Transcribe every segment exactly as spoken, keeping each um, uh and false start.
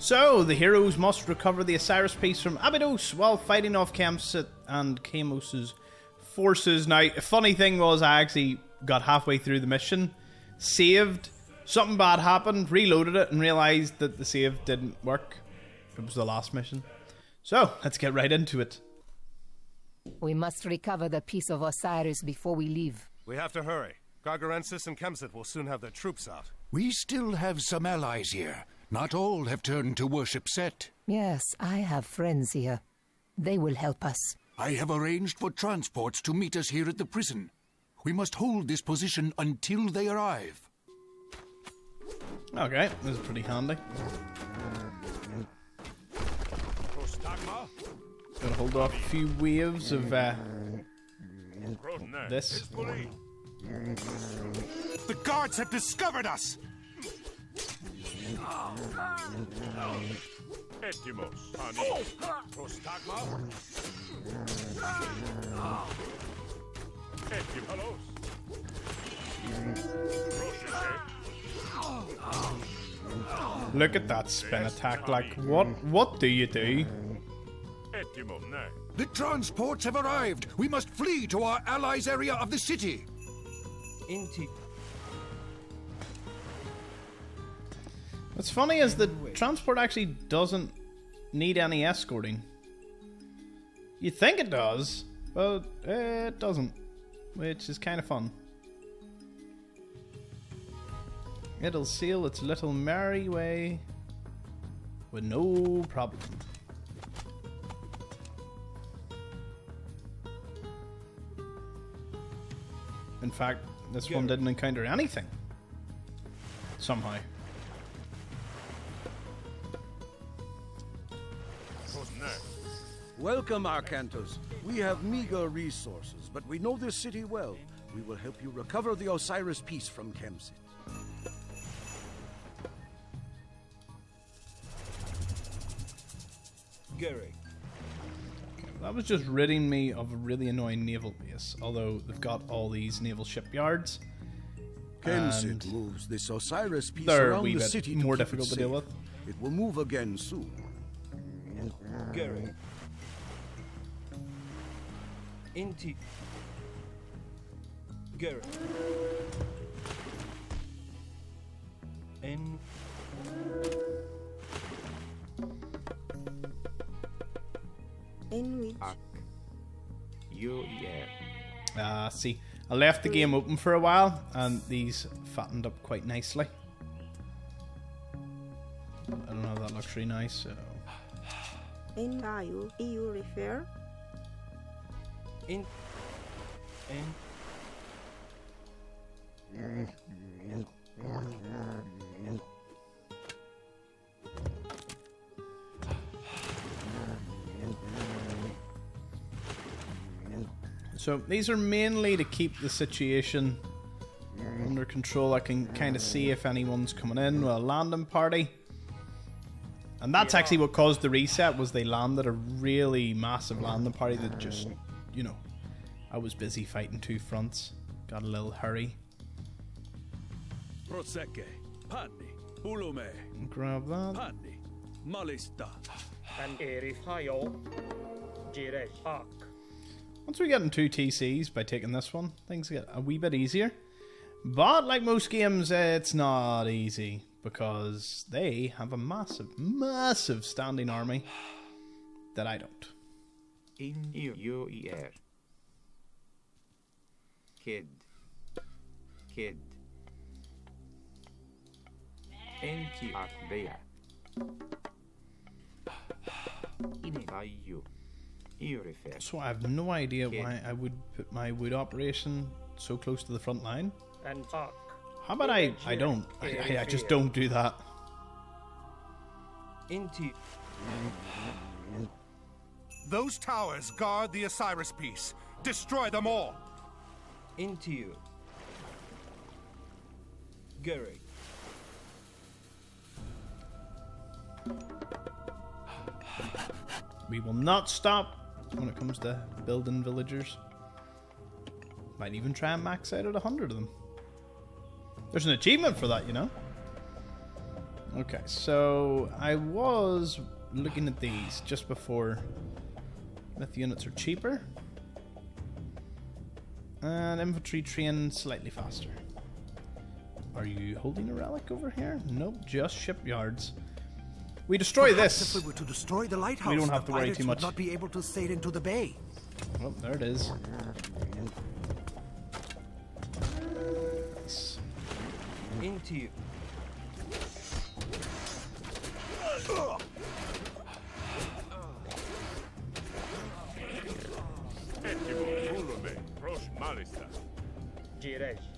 So, the heroes must recover the Osiris piece from Abydos while fighting off Kemsyt and Kamos' forces. Now, a funny thing was I actually got halfway through the mission, saved, something bad happened, reloaded it, and realised that the save didn't work. It was the last mission. So, let's get right into it. We must recover the piece of Osiris before we leave. We have to hurry. Gargarensis and Kemsyt will soon have their troops out. We still have some allies here. Not all have turned to worship Set. Yes, I have friends here. They will help us. I have arranged for transports to meet us here at the prison. We must hold this position until they arrive. Okay, this is pretty handy. Gonna hold off a few waves of uh, this. The guards have discovered us! Look at that spin attack, like what what do you do? The transports have arrived. We must flee to our allies' area of the city. Indeed. What's funny is the transport actually doesn't need any escorting. You think it does, but it doesn't, which is kind of fun. It'll sail its little merry way with no problem. In fact, this one didn't encounter anything. Somehow. Welcome, Arkantos. We have meager resources, but we know this city well. We will help you recover the Osiris piece from Kemsyt. Gary. That was just ridding me of a really annoying naval base, although they've got all these naval shipyards. Kemsyt moves this Osiris piece around the city to keep it safe. It will move again soon. Gary. Inti. Garrett. In. In which? You, yeah. Ah, uh, see, I left the game open for a while, and these fattened up quite nicely. I don't have that luxury now, so. In you, you refer. In, in. So these are mainly to keep the situation under control. I can kind of see if anyone's coming in with a landing party. And that's actually what caused the reset, was they landed a really massive landing party that just... You know, I was busy fighting two fronts. Got a little hurry. Grab that. Once we get in two T Cs by taking this one, things get a wee bit easier. But like most games, it's not easy because they have a massive, massive standing army that I don't. In your ear. Kid. Kid. Anti-Akbea. In you. So I have no idea why I would put my wood operation so close to the front line. And fuck. How about I I don't. I, I, I just don't do that. Inti. Those towers guard the Osiris piece. Destroy them all. Into you. Gary. We will not stop when it comes to building villagers. Might even try and max out at a hundred of them. There's an achievement for that, you know. Okay, so I was looking at these just before. Myth units are cheaper. And infantry train slightly faster. Are you holding a relic over here? Nope, just shipyards. We destroy Perhaps this. If we were to destroy the lighthouse, we don't have to worry too much. Would not be able to sail into the bay. Oh, there it is. Nice. Into you. Rosh Malister.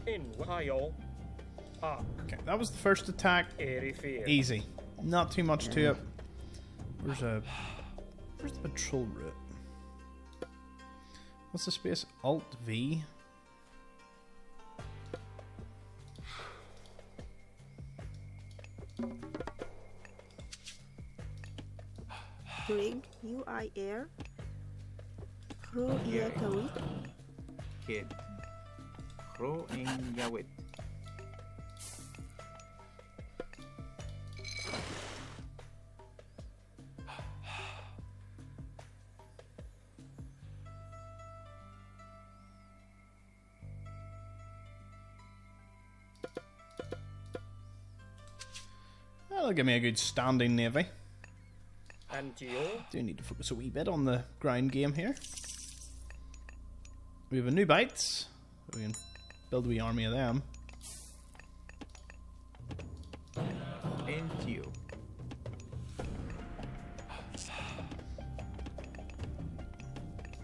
In Okay, that was the first attack. Easy. Not too much to it. Where's a where's the patrol route? What's the space? Alt V. Brig U I air. Crew Yakawit. Kid. Crew in Yawit. That'll give me a good standing navy. And you? Do need to focus a wee bit on the ground game here. We have a new bites. We can build a wee army of them. And you.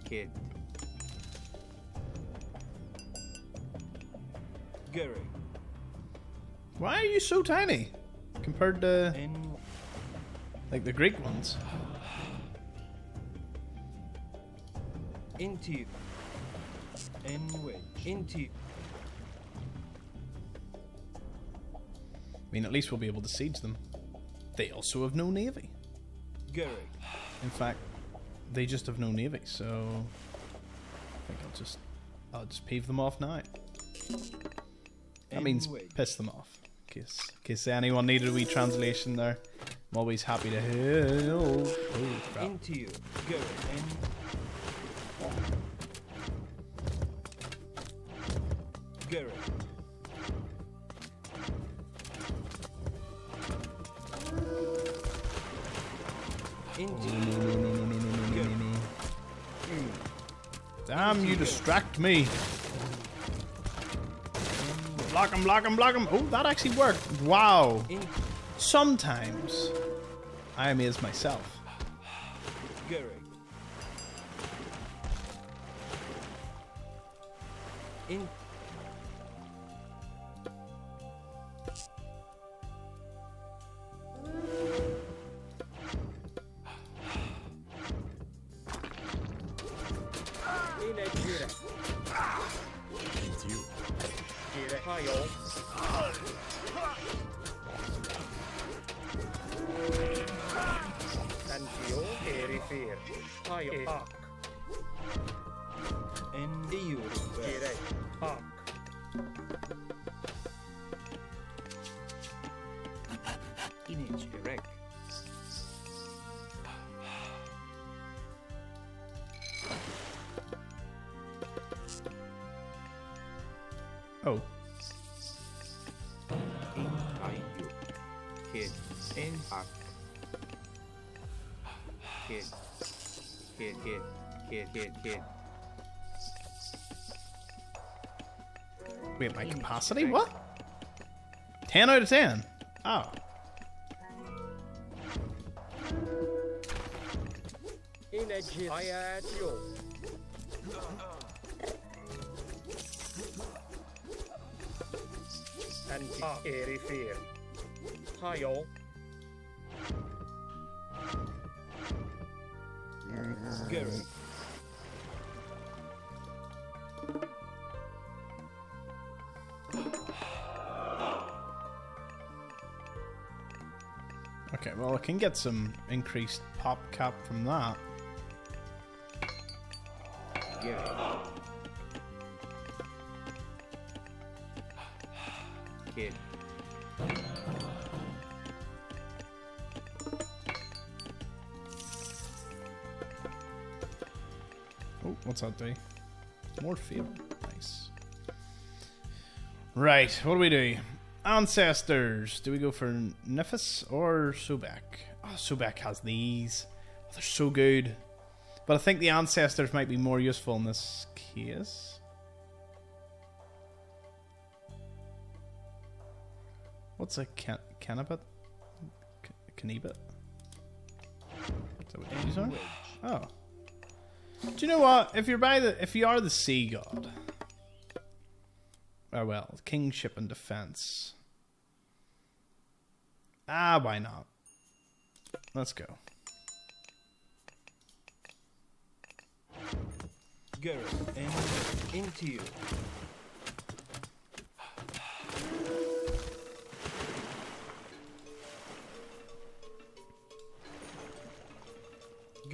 Kid. Gary. Why are you so tiny? Compared to, like, the Greek ones. Into. Anyway. Into. I mean, at least we'll be able to siege them. They also have no navy. Gary. In fact, they just have no navy, so I think I'll just, I'll just peeve them off now. That means piss them off. In case, in case anyone needed a wee translation there. I'm always happy to hear. Oh, crap. Into you. Go in. Go in. Into you. No, no, no, no, no, no, no, no. Damn, you distract me. Block him, block him, block him. Oh, that actually worked. Wow. Sometimes I amaze myself. Gary. In. Oh. Kid. Kid. Kid. Kid. Kid. Kid. Kid. Wait, my capacity? What? ten out of ten? Oh. I had you. And airy fear. Hi all. Scary. Okay, well, I can get some increased pop cap from that. Yeah. Kid. What's that do? Morpheum. Nice. Right, what do we do? Ancestors. Do we go for Nifis or Sobek? Oh, Sobek has these. Oh, they're so good. But I think the ancestors might be more useful in this case. What's a can canibit? Canibit? Is that what these are? Oh. Do you know what? If you're by the if you are the sea god. Oh well, kingship and defense. Ah, why not? Let's go. Go and into you.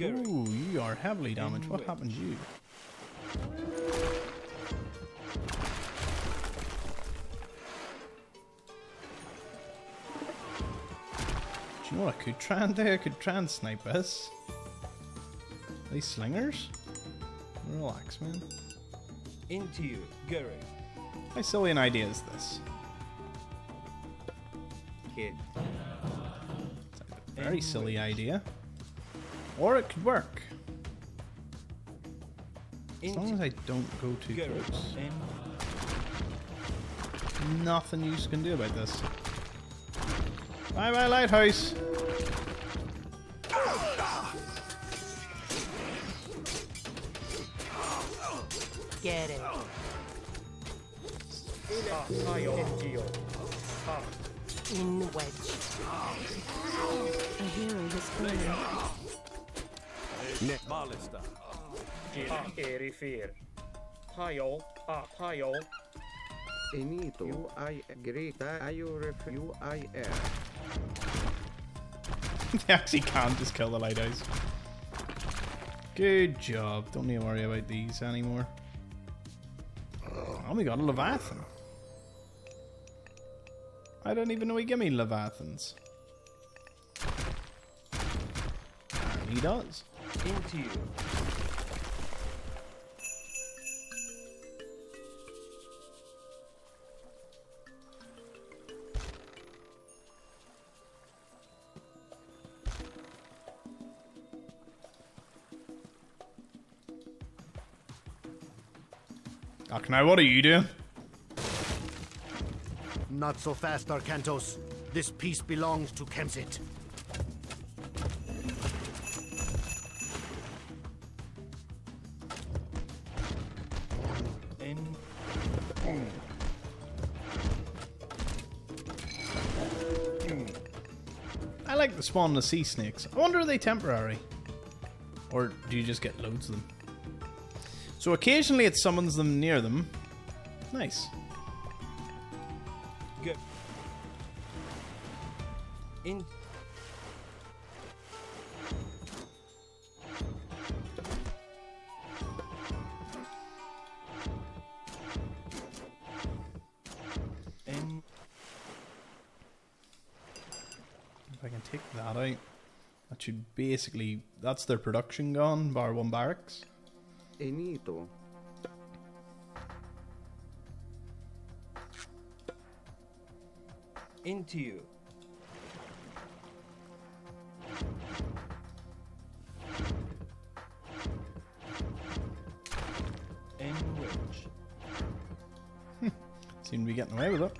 Ooh, you are heavily damaged. What happened to you? Do you know what I could try and do? I could try and snipe this. These slingers? Relax, man. Into you, Guru. How silly an idea is this? Kid. It's a very silly idea. Or it could work. As long as I don't go too close. Nothing you can do about this. Bye bye, lighthouse! Get it. In the wedge. A hero is born. Malister. Erifir. Hayo, hayo. Enito, I agree that I refuse I am. They actually can't just kill the lighthouse. Good job. Don't need to worry about these anymore. Oh, we got a Leviathan. I don't even know he gave me Leviathans. He does. Into you. Now, what are you doing? Not so fast, Arkantos. This piece belongs to Kemsyt. I like the spawn of the sea snakes. I wonder, are they temporary? Or do you just get loads of them? So occasionally it summons them near them. Nice. Good. In. In. If I can take that out, that should basically, that's their production gone, bar one barracks. Enito. Into you. Enrich. Hmm. Seem to be getting away with it.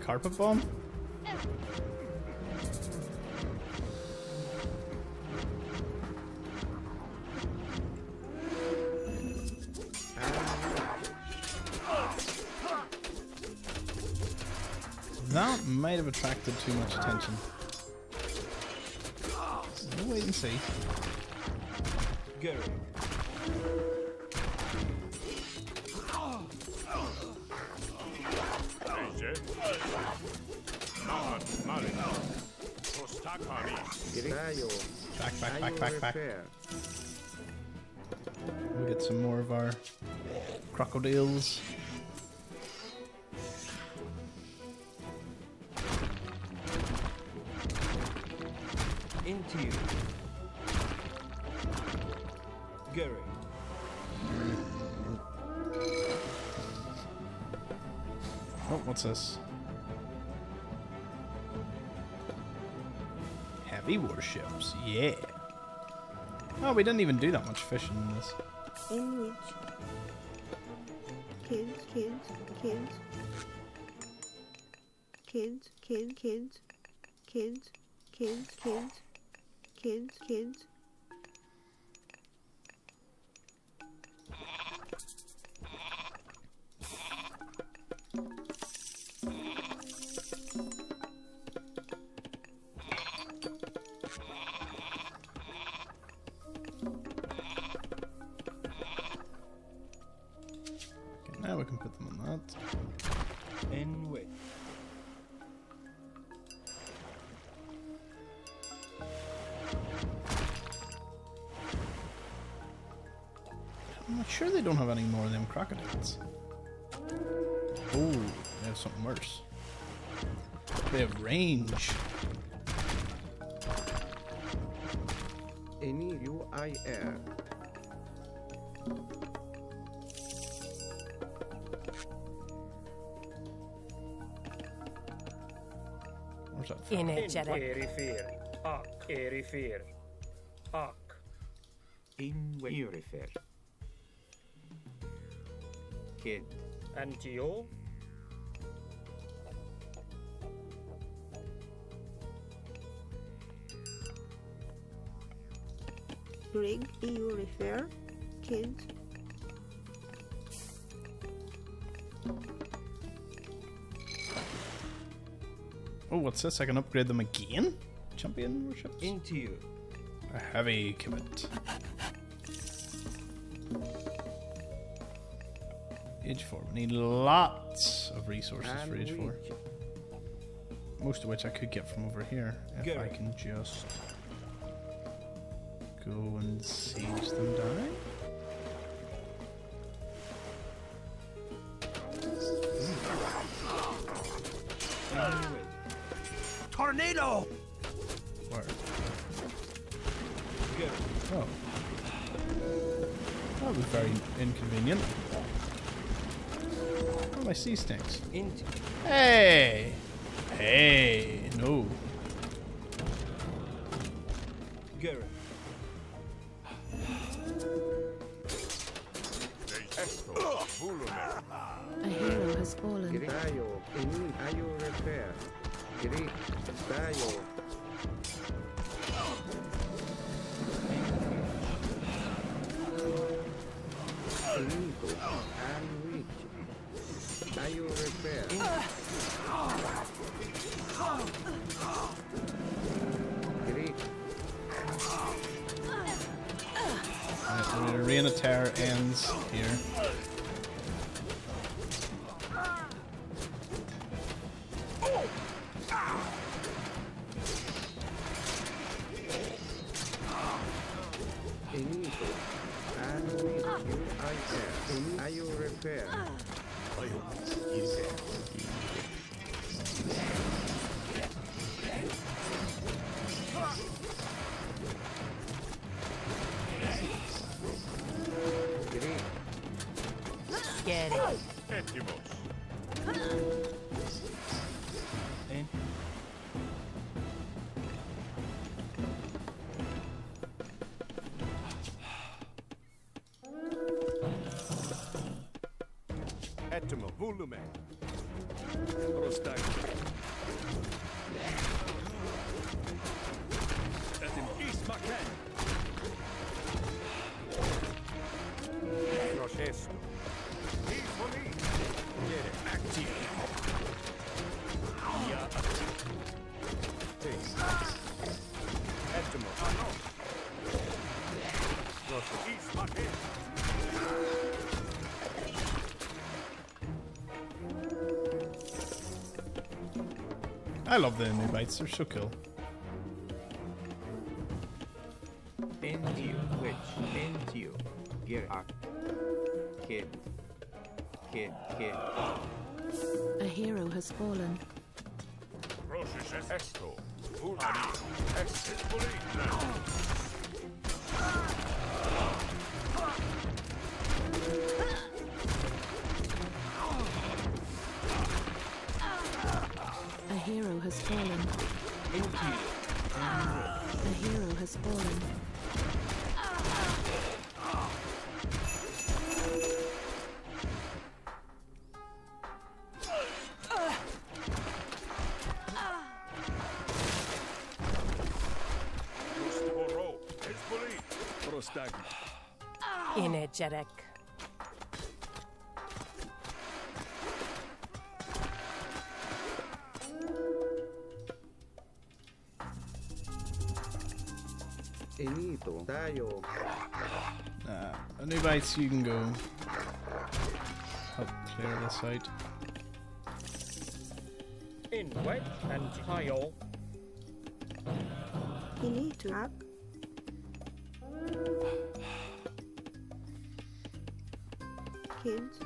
Carpet bomb? That might have attracted too much attention. We'll wait and see. Go. Back, back, back, back, back. We'll get some more of our crocodiles. Into you. Gary. Oh, what's this? Heavy warships, yeah. Oh, we didn't even do that much fishing in this. In which? Kids, kids, kids. Kids, kids, kids. Kids, kids, kids. Kids, kids. Sure, they don't have any more of them crocodiles. Oh, they have something worse. They have range. Any U I R. Where's that from? Energetic. Ark. Erifer. Ark. In Erifer. Kid. And you? Brig, do you refer? Kid. Oh, what's this? I can upgrade them again? Champion worships? Into you. A heavy commit. H four. We need lots of resources and for H four. Most of which I could get from over here if Go. I can just go and siege them down. Uh, Tornado! Where? Go. Oh. That was very inconvenient. I see stinks. Into. Hey! Hey! No. Garrett. A hero has fallen. Repair. Are you repair? Great. The Arena Terror ends here. Are you repair? Get it. He's fucking... I love the enemy bites, they're so cool. Bend you, witch, bend you. Get up. Kid. Kid, kid. A hero has fallen. A hero has fallen. A hero has fallen. Energetic. Uh, Anubites, you can go help clear the site. In wet and tile. You need to up. Kids.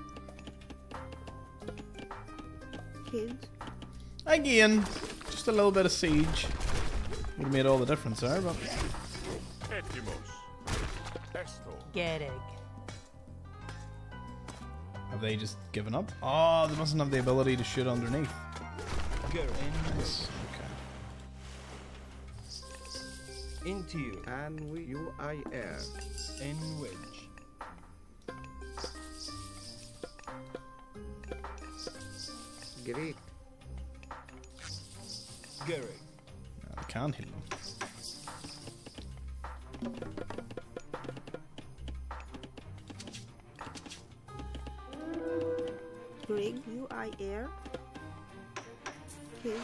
Kids. Again, just a little bit of siege. Would have made all the difference there, but. Get egg. Have they just given up? Oh, they mustn't have the ability to shoot underneath. Nice. Okay. Into you. And we you I air. In which. Great. Gary. No, I can't hit them. Greg, you I air. Kid.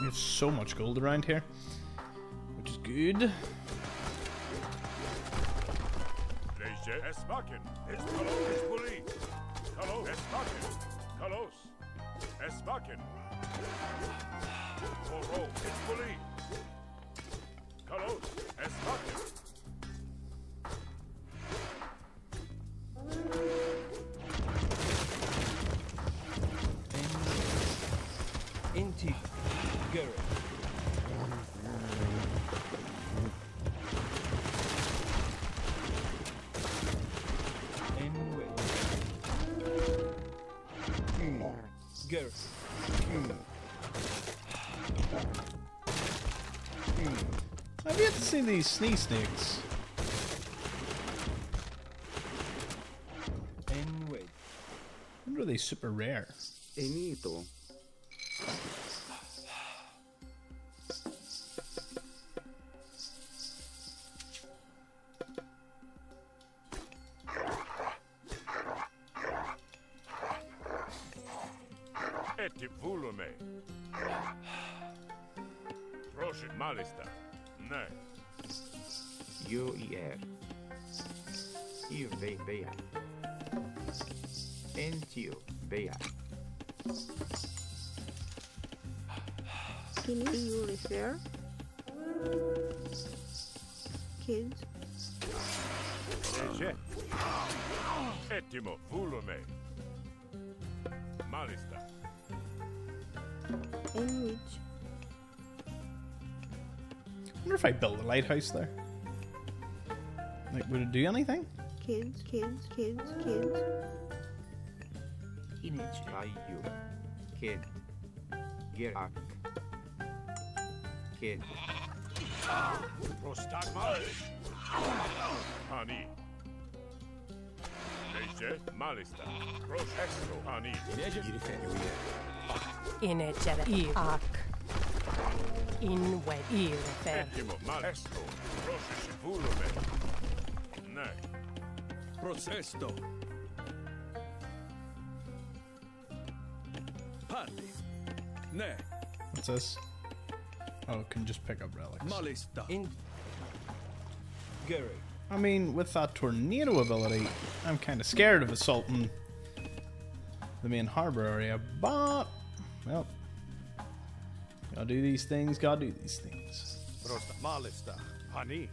We have so much gold around here, which is good. Inti Garrett. Garrett. I've yet to see these sneeze snakes. Anyway. When are they super rare? Enito. Rosh Malister, no. You ear. You be bea. And you bea. Can you refer? Kids. Etimo Fulume. Malister. In which? I wonder if I built a lighthouse there. Like, would it do anything? Kids, kids, kids, kids. In which I you, kid, get up, kid. Prostagmal, honey. Leisure, Malista, Processo, honey. Leisure, you In a jet arc. In wet ear fair. Procesto. Hardly. Ne. What's this? Oh, can just pick up relics. Malister. In Gary. I mean, with that tornado ability, I'm kind of scared of assaulting the main harbor area, but well, gotta do these things. Gotta do these things. Malister, honey.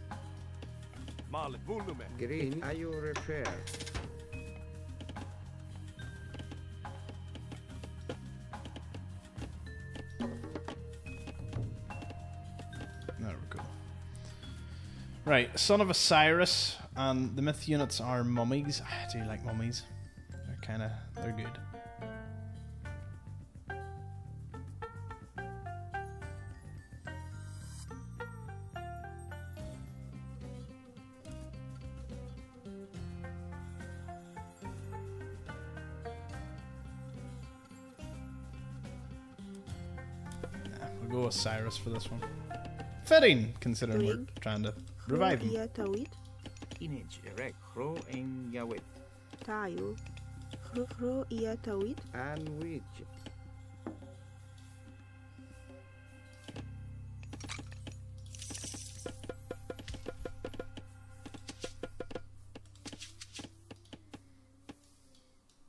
Mal volume. Green, are you repair? Right, son of Osiris, and the myth units are mummies. I do like mummies. They're kind of, they're good. Nah, we'll go Osiris for this one. Fitting, considering we're trying to revive him.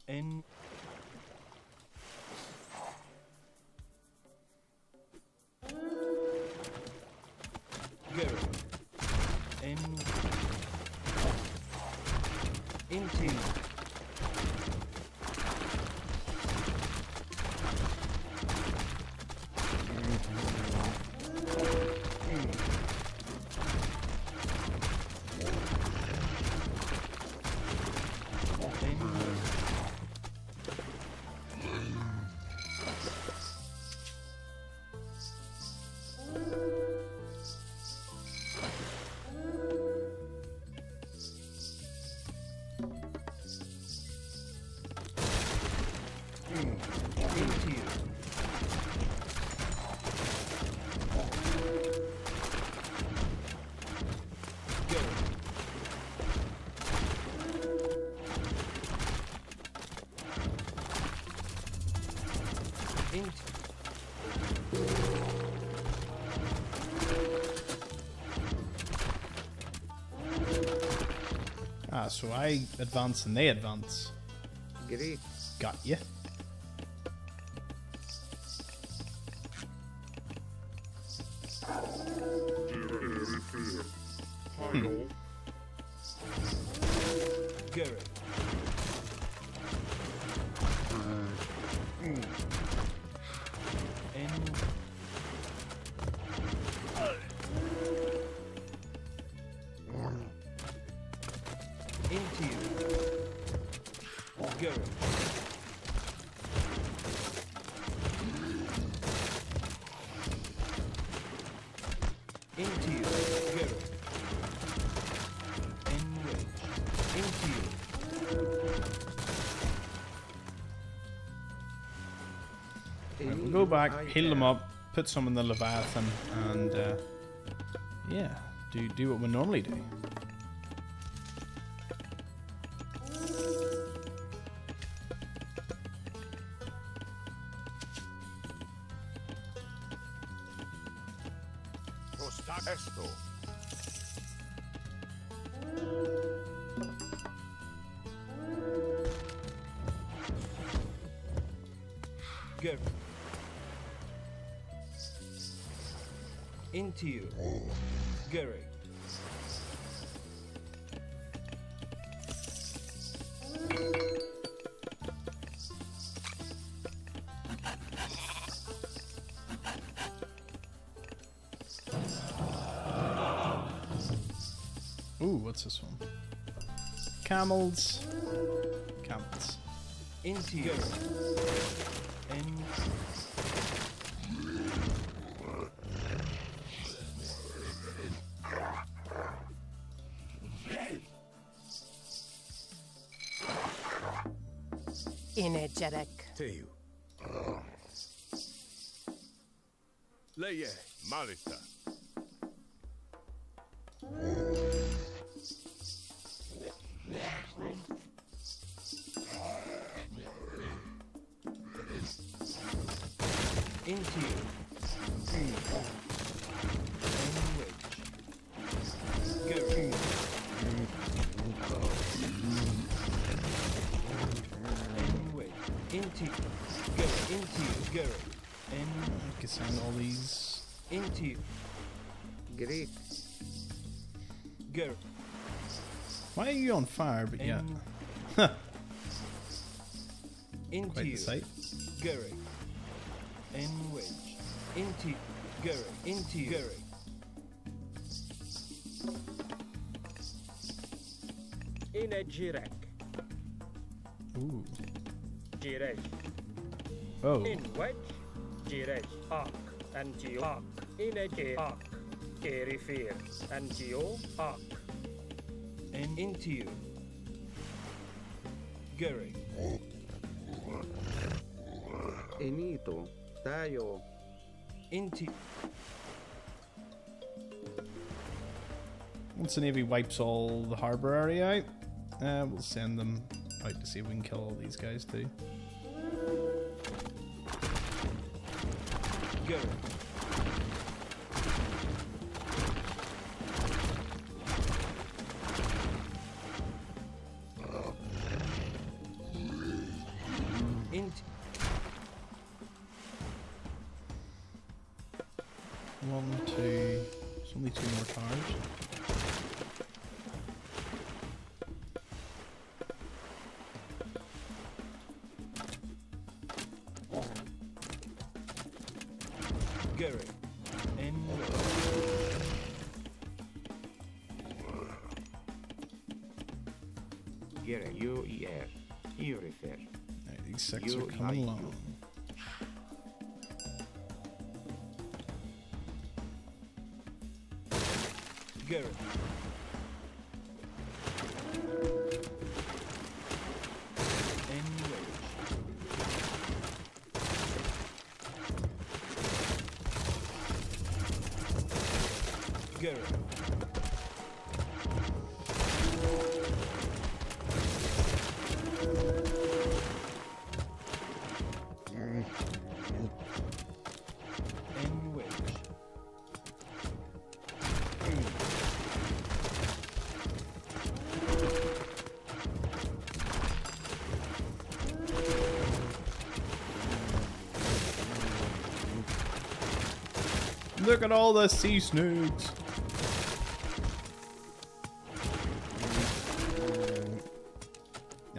And Ah, so I advance and they advance. Great. Got ya. Hmm. Go back, heal them up, put some in the Leviathan, and uh, yeah, do do what we normally do. Good. Into you, Gary. Ooh, what's this one? Camels. Camels. Into you. And energetic. To you. Leye, Marita. into you. Go. Anyway, into you. Go into you. Go. And I can sign all these. Into you. Great. Go. Why are you on fire? But yeah. Into quite the sight. Gary. And wedge. Into Gary. Into Gary. In a Jirek. Ooh. Jirek. Oh. In wedge. Jirek. Arc. Antio. Arc. In a J. Arc. Carry fear. Antio. Arc. And into you. Gary. Enito. Tayo. Into. Once the Navy wipes all the harbor area out, uh, we'll send them out to see if we can kill all these guys too. Go. Six are coming along. Garrett. And Garrett. Look at all the sea snoods.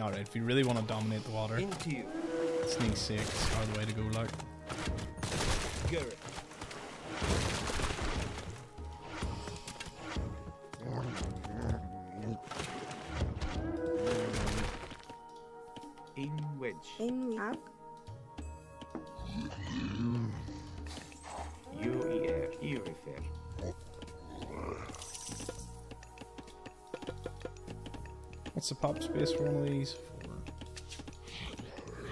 Alright, if you really want to dominate the water, sneak six are the way to go, like. Garrett. In wedge. In up. What's the pop space for one of these? Four.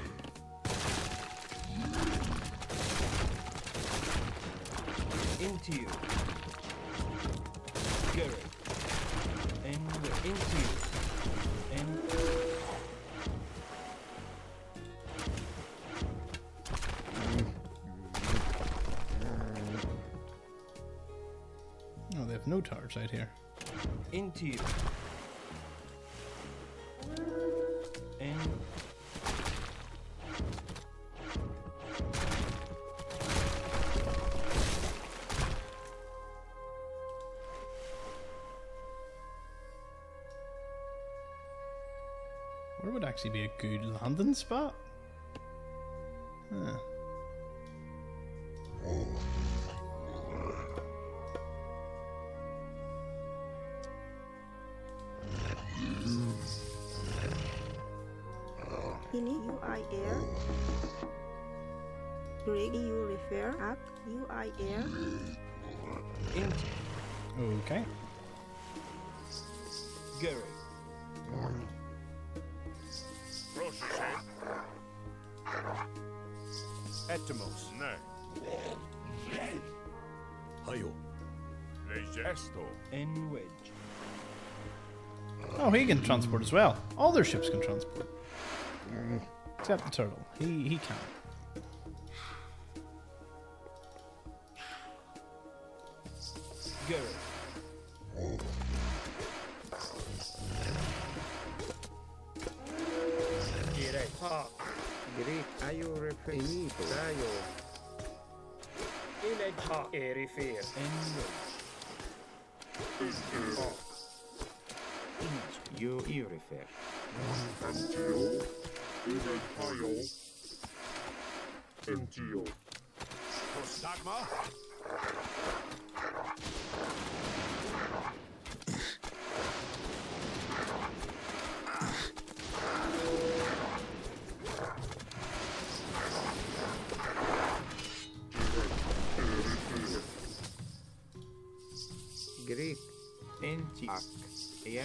Into you. Go. And into you. And oh, they have no towers right here. Into you. Actually be a good landing spot. Huh. In U I R, Greg, you refer up U I R. Okay. Gary. Etymos. Hayo. In wedge. Oh, he can transport as well. All their ships can transport. Except the turtle. He he can. Garrett. Great. Great. Ayo repeat. Ayo. Image. Ha. Erifir. English. Image. You erifir. Antio. Image. Ayo. Antio. Prostagma. Greek Antioch. Yeah.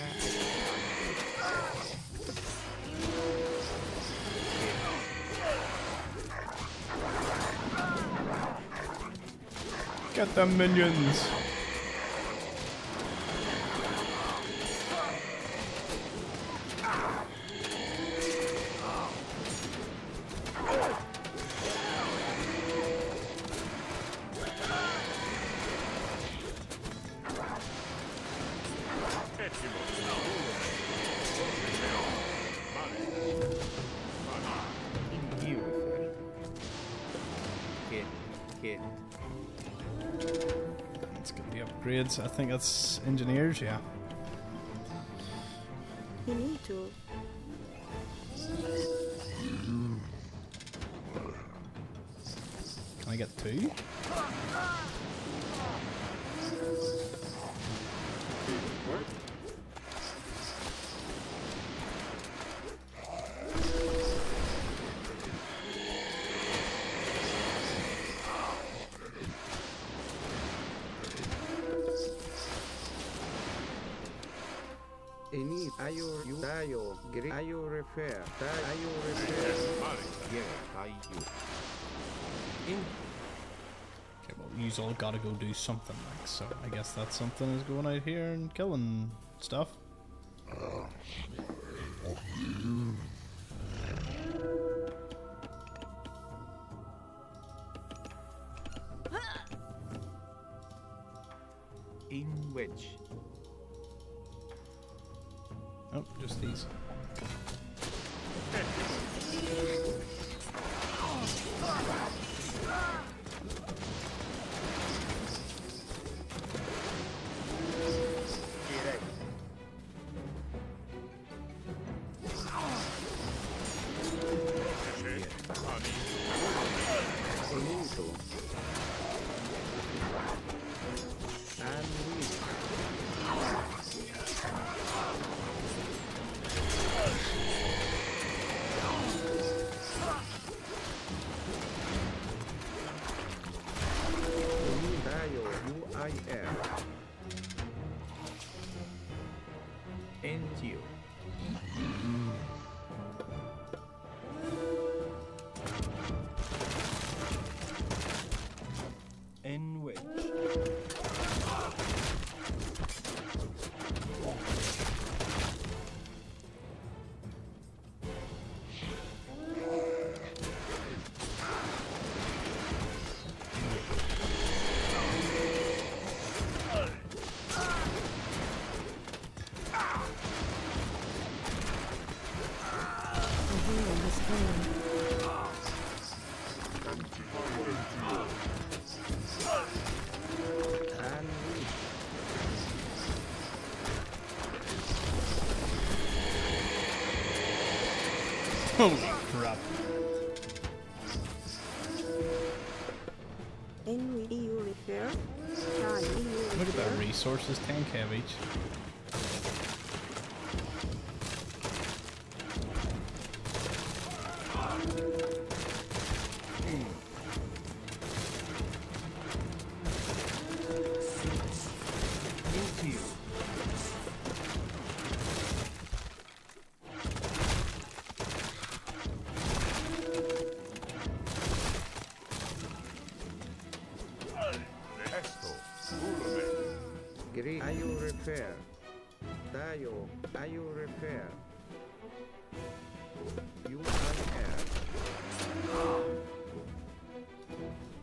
Get them minions. I think that's engineers, yeah. You need to. Can I get two? Repair. Ayo repair. Yeah, I do. Okay, well, you's all gotta go do something, like, so I guess that's something is going out here and killing stuff. In which? Oh, just these. Holy crap. Look at that resources tank cabbage.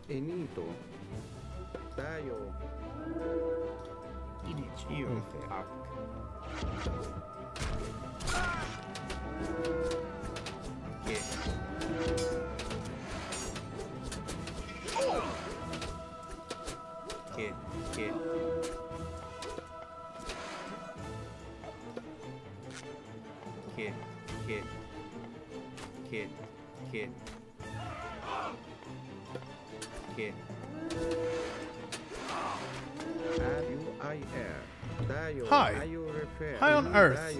Enito. tayo. Inichiyo te ak. Yes. Get, get. Get, get. Get, get. Get. Hi. Hi on Earth.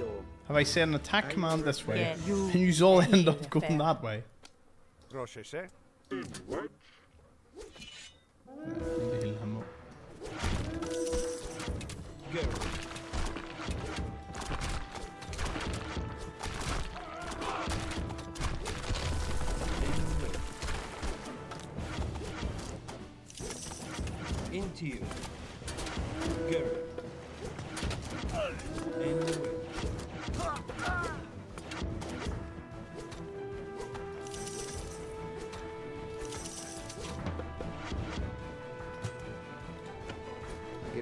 Have I sent an attack command this way? Yes. And you all end up going that way. Into you. Go. Anyway.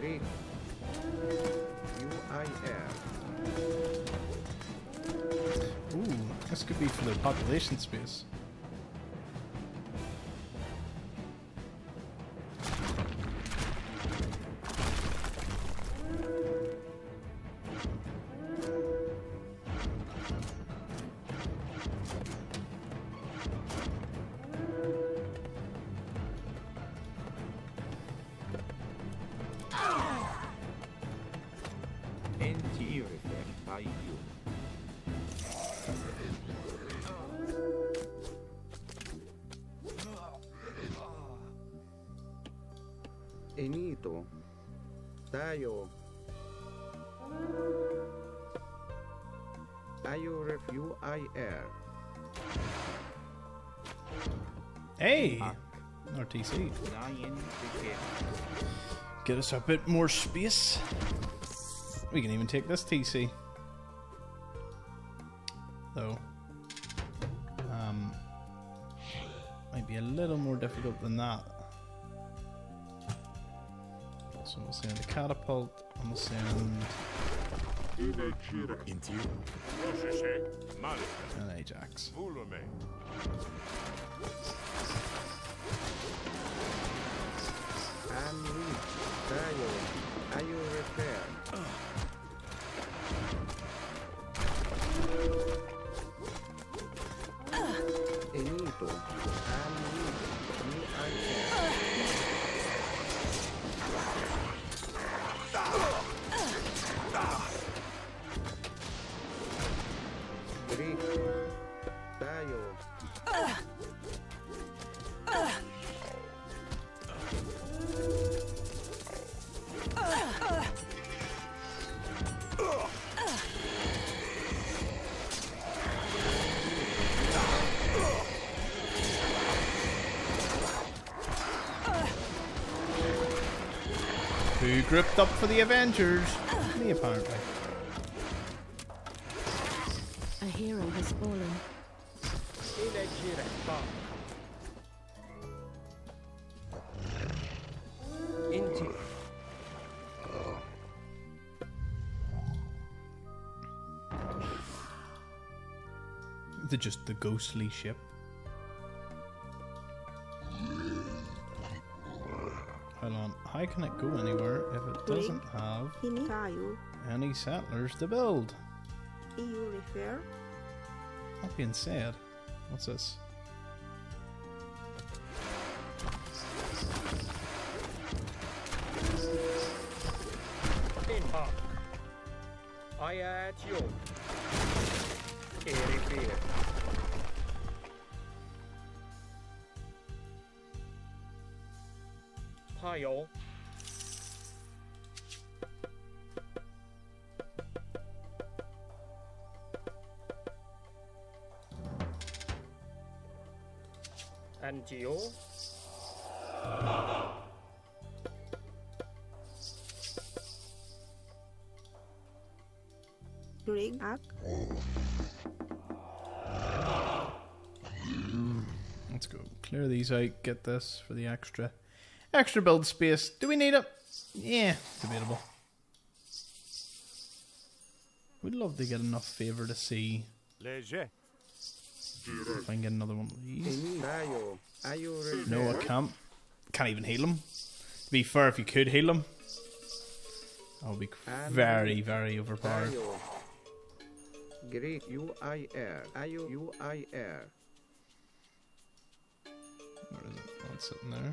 Great. You I am. Ooh, this could be for the population space. Hey! R T C. Get us a bit more space. We can even take this T C. Though. Um, might be a little more difficult than that. So we'll send a catapult and we'll send into an Ajax. I'm weak. Are you repaired? Enito. I'm weak. Me I am. Greek. Tayo. Who gripped up for the Avengers? Me, apparently. A hero has fallen. Into. They're just the ghostly ship. Hold on, how can it go anywhere if it doesn't have any settlers to build? That being said, what's this? I at you. Hi, y'all. And you? Bring up. Let's go clear these out, get this for the extra. Extra build space. Do we need it? Yeah, debatable. We'd love to get enough favour to see Leger. If I can get another one of these. No, I can't. Can't even heal him. To be fair, if you could heal him, I would be very, very overpowered. Great U I R. U I R. Where is it? Oh, it's sitting there.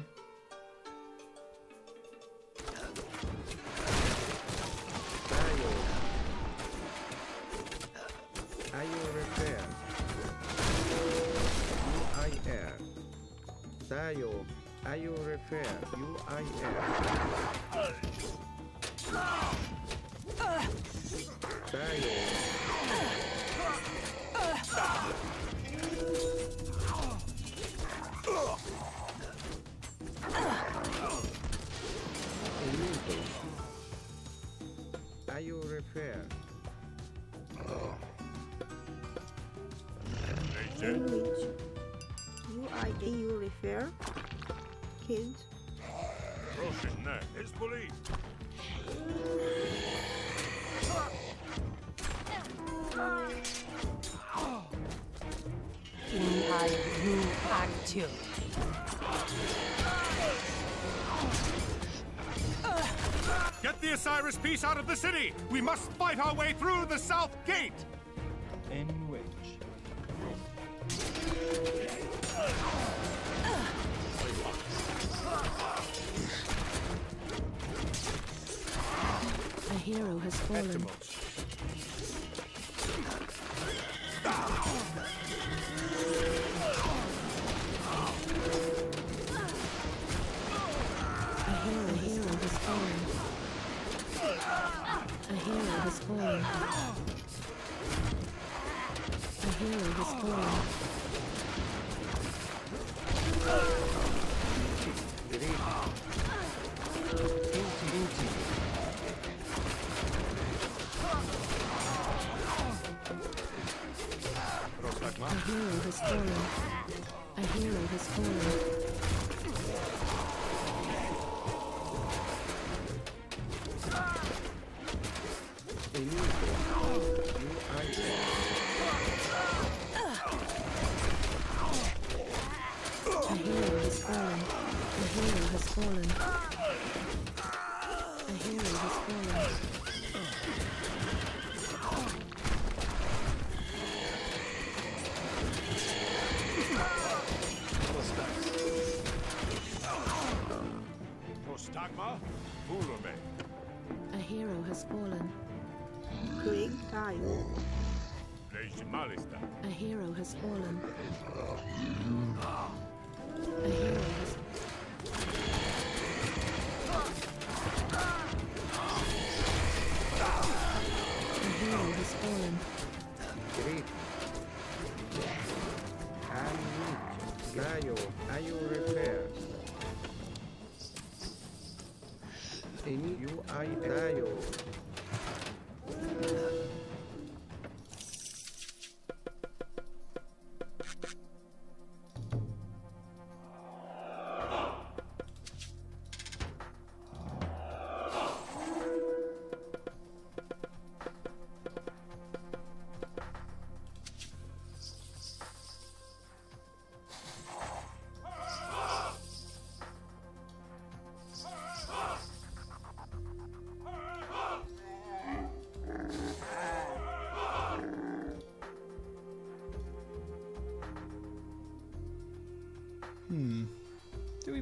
I repair. U I R. Sayo. I repair. U I R. Are you repair? Oh. You I do you repair? Kids. It's police. In high blue active. Get the Osiris piece out of the city! We must fight our way through the south gate! In which? A hero has fallen. A hero is born. A hero is born. A hero is born.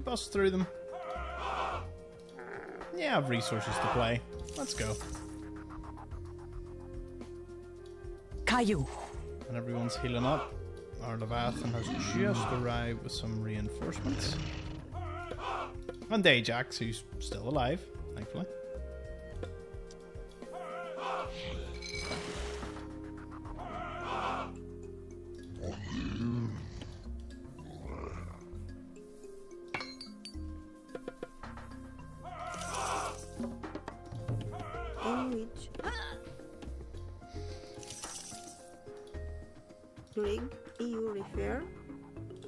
Bust through them. Yeah, I have resources to play. Let's go. Caillou. And everyone's healing up. Our Leviathan has just arrived with some reinforcements. And Ajax, who's still alive, thankfully.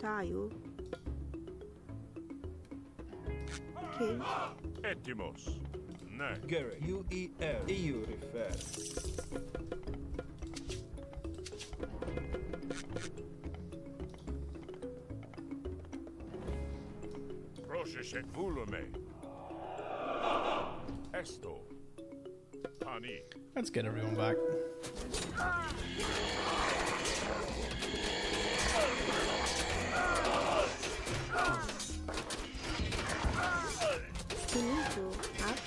Tayo. pig. Etymos. No. Garrick. U E L. E U refer. Prosheshet Volume. Esto. Pani. Let's get everyone back. Can you go up?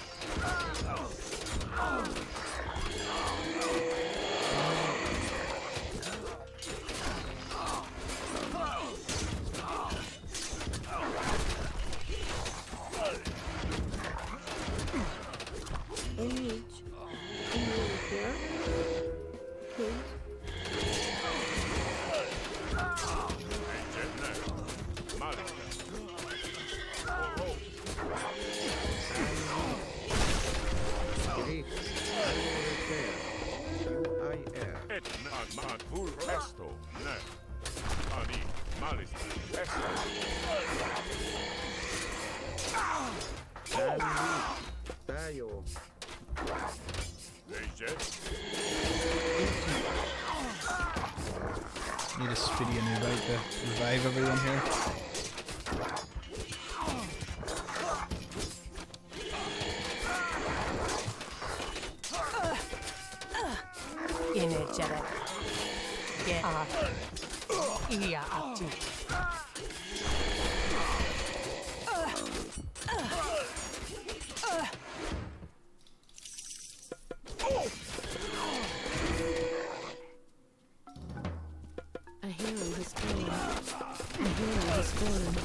Any here? Please. Esto, ne. Ani, Malister, Esto. Tayo. Need a speedy and revive to revive everyone here. In each other. Yeah. Uh, yeah, up to. A hero was born. A hero was born.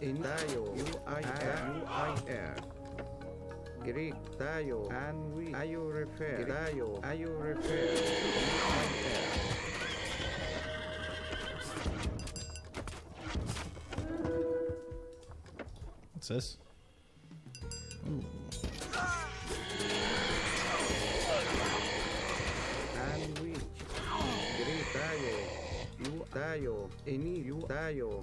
In Tayo, U I R, U I R. Greek, Tayo, and we, are you refer, Tayo, are you refer, U I R. What's this? Ooh. And we, Greek, Tayo, U Tayo, any U Tayo.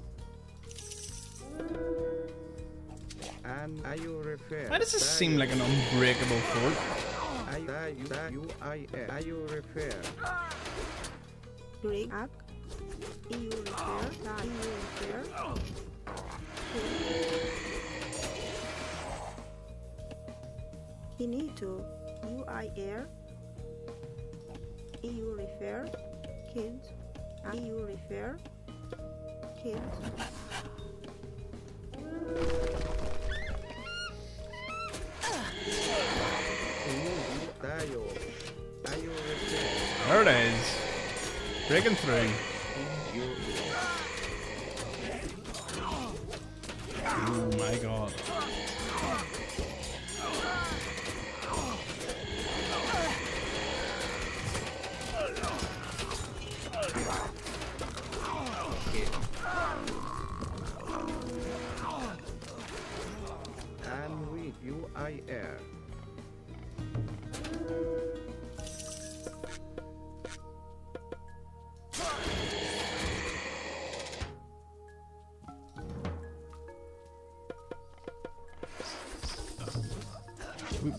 And are you refer? Why does this seem like an unbreakable fort? Are you, are you, are you, are you refer? Break up. You refer. You refer. You need to. You I air. You refer. Kids. You refer. Kids. There it is. Breaking through. Oh my god. U I R.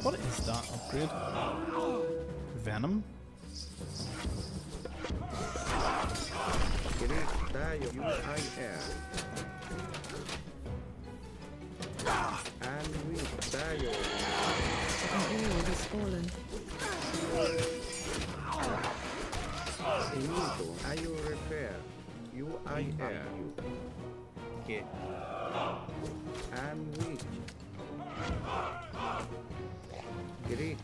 What is that upgrade? Venom? It is die U I R. And we die. A hero has fallen. Inito, are you repair? U I R. Okay. And we. Greek.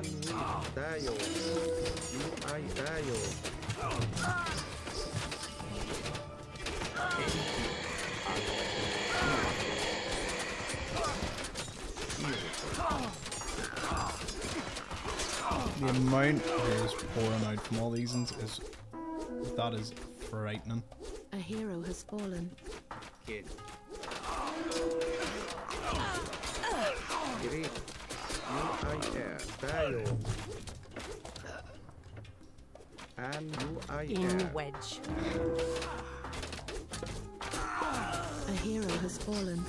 Kemsyt, tayo. Ay, tayo. The amount that is pouring out from all these ends is, that is frightening. A hero has fallen. Kid. Great. And in wedge. A hero has fallen.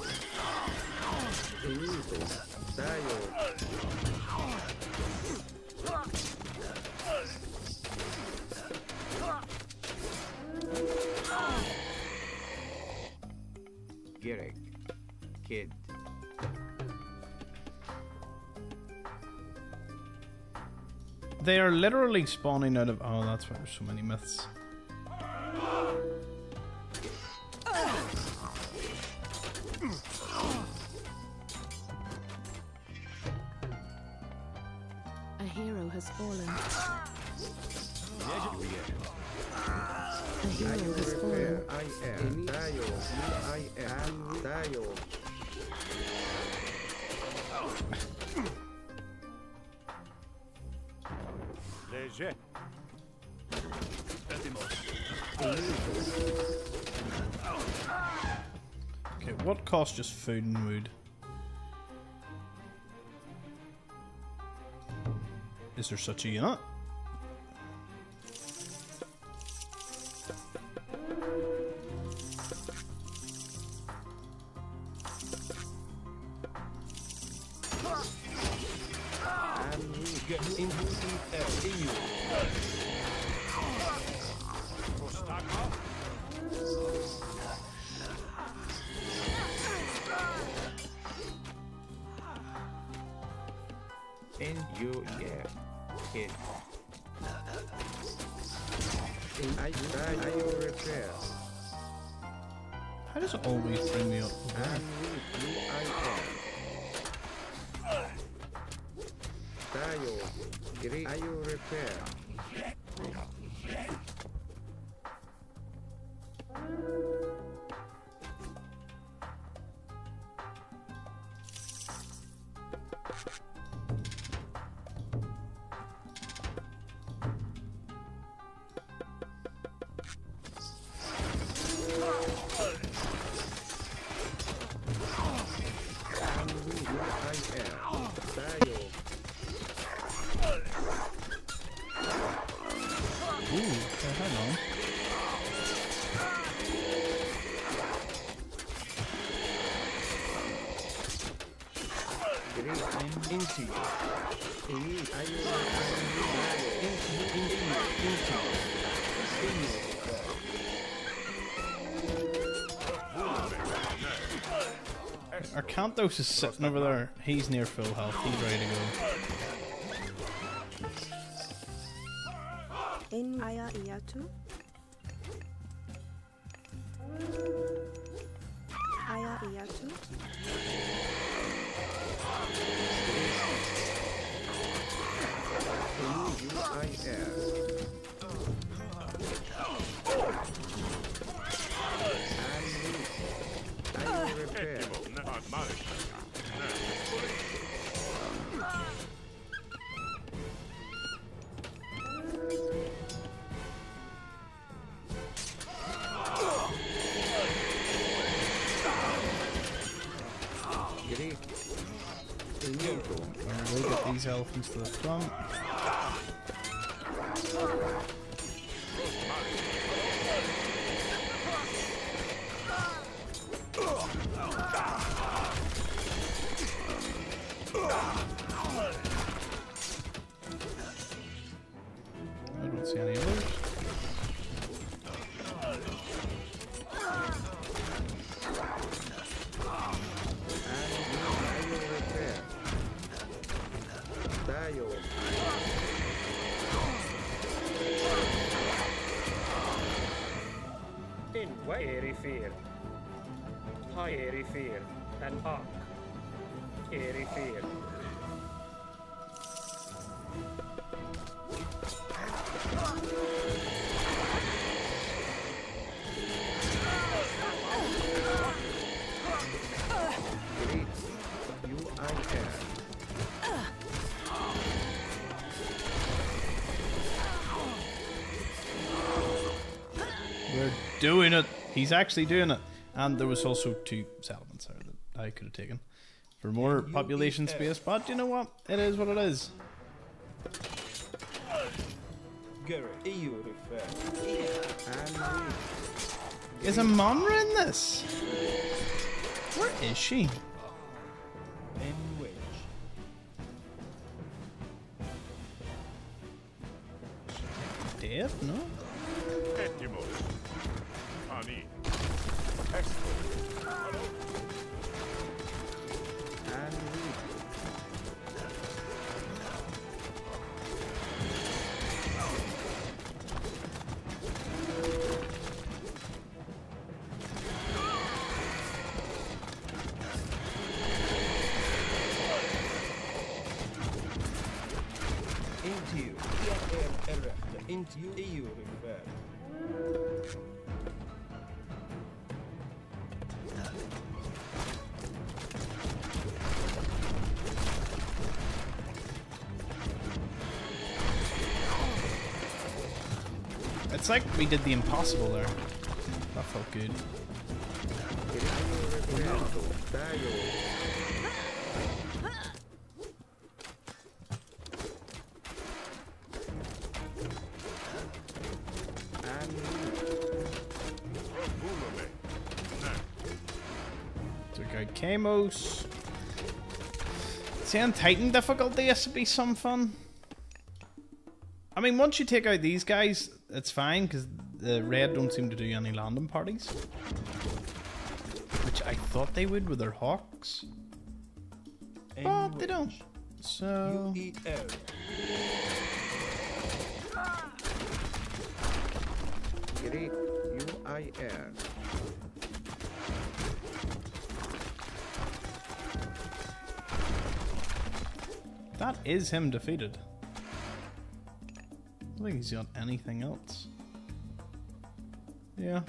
Garrick, kid. They are literally spawning out of. Oh, that's why there's so many myths. A hero has fallen. A hero has fallen. I am Dio. I am Dio. Leger. Okay, what costs just food and wood? Is there such a unit? Arkantos is sitting over there. He's near full health. He's ready to go. In Aya Iyatu. Aya Iyatu. Elephants to the front. I don't see any others. Fear, high airy fear, and arc, airy fear. doing it. He's actually doing it. And there was also two settlements there that I could have taken for more population space, but you know what? It is what it is. Is Amonra in this? Where is she? Dead? No? It's like we did the impossible there. That felt good. Took out Kemos. See, on Titan difficulty, this would be some fun. I mean, once you take out these guys, it's fine, because the red don't seem to do any landing parties, which I thought they would with their hawks, but they don't. So U I R. That is him defeated. I don't think he's got anything else. Yeah.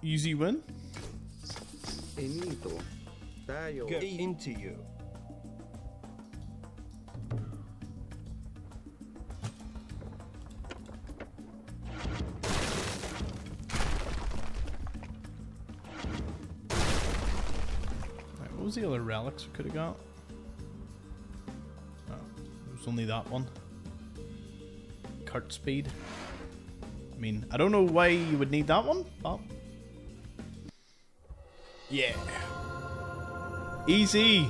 Easy win. Get into you. Right, what was the other relics we could have got? Oh, it was only that one. Cart speed. I mean, I don't know why you would need that one, but yeah, easy.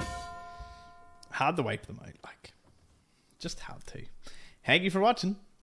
Had to wipe them out, like, just had to. Thank you for watching.